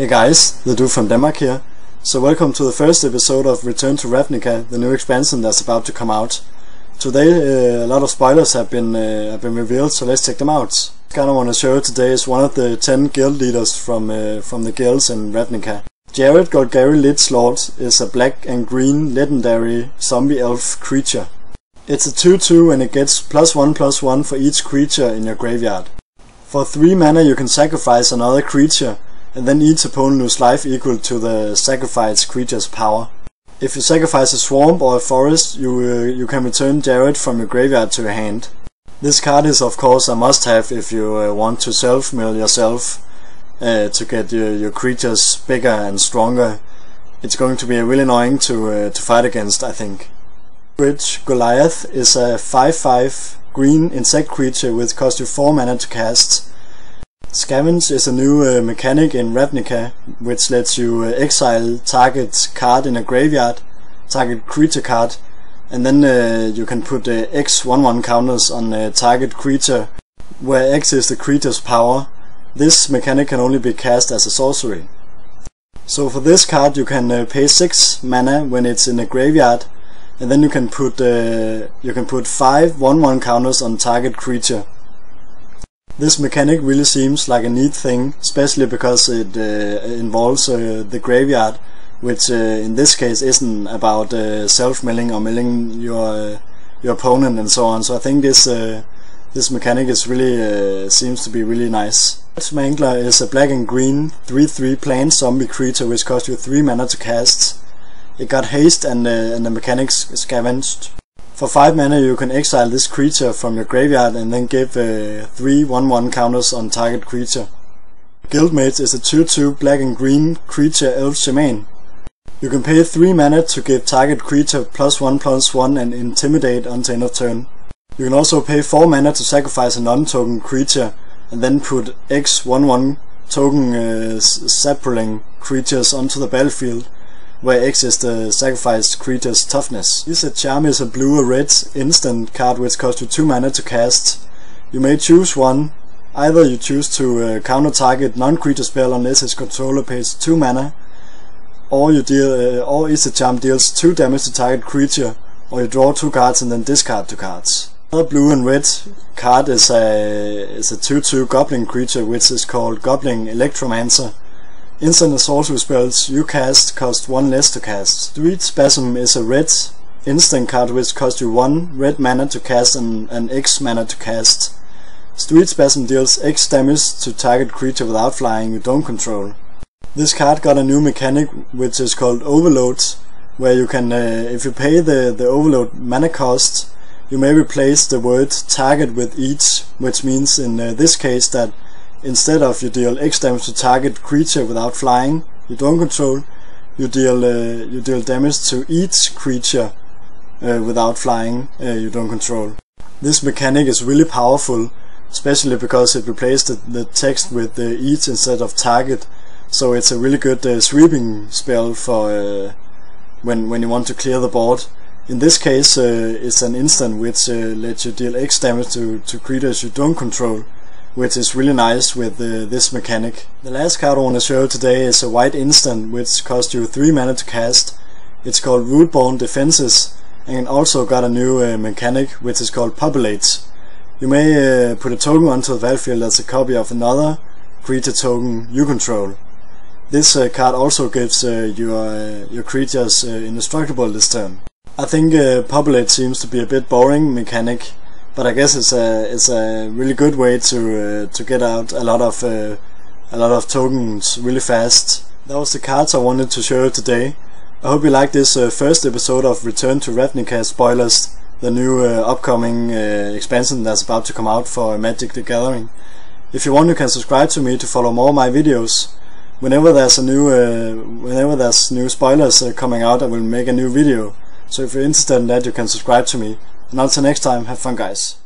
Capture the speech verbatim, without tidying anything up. Hey guys, the dude from Denmark here. So welcome to the first episode of Return to Ravnica, the new expansion that's about to come out. Today uh, a lot of spoilers have been uh, have been revealed, so let's check them out. What I kind of want to show you today is one of the ten guild leaders from uh, from the guilds in Ravnica. Jared Golgari Lidslord is a black and green legendary zombie elf creature. It's a two two and it gets plus one plus one for each creature in your graveyard. For three mana you can sacrifice another creature, and then each opponent loses life equal to the sacrificed creature's power. If you sacrifice a swamp or a forest, you uh, you can return Jared from your graveyard to your hand. This card is of course a must-have if you uh, want to self-mill yourself uh, to get your, your creatures bigger and stronger. It's going to be really annoying to uh, to fight against, I think. Ridge Goliath is a five five green insect creature with cost you four mana to cast. Scavenge is a new uh, mechanic in Ravnica, which lets you uh, exile target card in a graveyard, target creature card, and then uh, you can put uh, X one one counters on a target creature, where X is the creature's power. This mechanic can only be cast as a sorcery. So for this card you can uh, pay six mana when it's in a graveyard, and then you can put uh, you can put five one one counters on target creature. This mechanic really seems like a neat thing, especially because it uh, involves uh, the graveyard, which uh, in this case isn't about uh, self-milling or milling your uh, your opponent and so on. So I think this uh, this mechanic is really uh, seems to be really nice. Hatch Mangler is a black and green three three plant zombie creature which costs you three mana to cast. It got haste and uh, and the mechanics scavenged. For five mana you can exile this creature from your graveyard and then give uh, three one one counters on target creature. Guildmate is a two two black and green creature elf shaman. You can pay three mana to give target creature plus one plus one and intimidate until end of turn. You can also pay four mana to sacrifice a non-token creature and then put X one one token uh, sapling creatures onto the battlefield, where X is the sacrificed creature's toughness. Easter Charm is a blue or red instant card which costs you two mana to cast. You may choose one. Either you choose to uh, counter target non-creature spell unless its controller pays two mana, or you deal, uh, or Easter Charm deals two damage to target creature, or you draw two cards and then discard two cards. Another blue and red card is a is a two two goblin creature which is called Goblin Electromancer. Instant and sorcery spells you cast cost one less to cast. Street Spasm is a red instant card which costs you one red mana to cast and an X mana to cast. Street Spasm deals X damage to target creature without flying you don't control. This card got a new mechanic which is called Overload, where you can, uh, if you pay the, the Overload mana cost, you may replace the word target with each, which means in uh, this case that instead of you deal X damage to target creature without flying you don't control, you deal uh, you deal damage to each creature uh, without flying uh, you don't control. This mechanic is really powerful, especially because it replaced the, the text with uh, each instead of target, so it's a really good uh, sweeping spell for uh, when when you want to clear the board. In this case uh, it's an instant which uh, lets you deal X damage to, to creatures you don't control, which is really nice with uh, this mechanic. The last card I want to show today is a white instant which costs you three mana to cast. It's called Rootborne Defenses, and also got a new uh, mechanic which is called Populate. You may uh, put a token onto the battlefield that's a copy of another creature token you control. This uh, card also gives uh, your, uh, your creatures uh, indestructible this turn. I think uh, Populate seems to be a bit boring mechanic, but I guess it's a it's a really good way to uh, to get out a lot of uh, a lot of tokens really fast. That was the cards I wanted to show you today. I hope you liked this uh, first episode of Return to Ravnica spoilers, the new uh, upcoming uh, expansion that's about to come out for Magic: The Gathering. If you want, you can subscribe to me to follow more of my videos. Whenever there's a new uh, whenever there's new spoilers uh, coming out, I will make a new video. So if you're interested in that, you can subscribe to me. And until next time, have fun guys.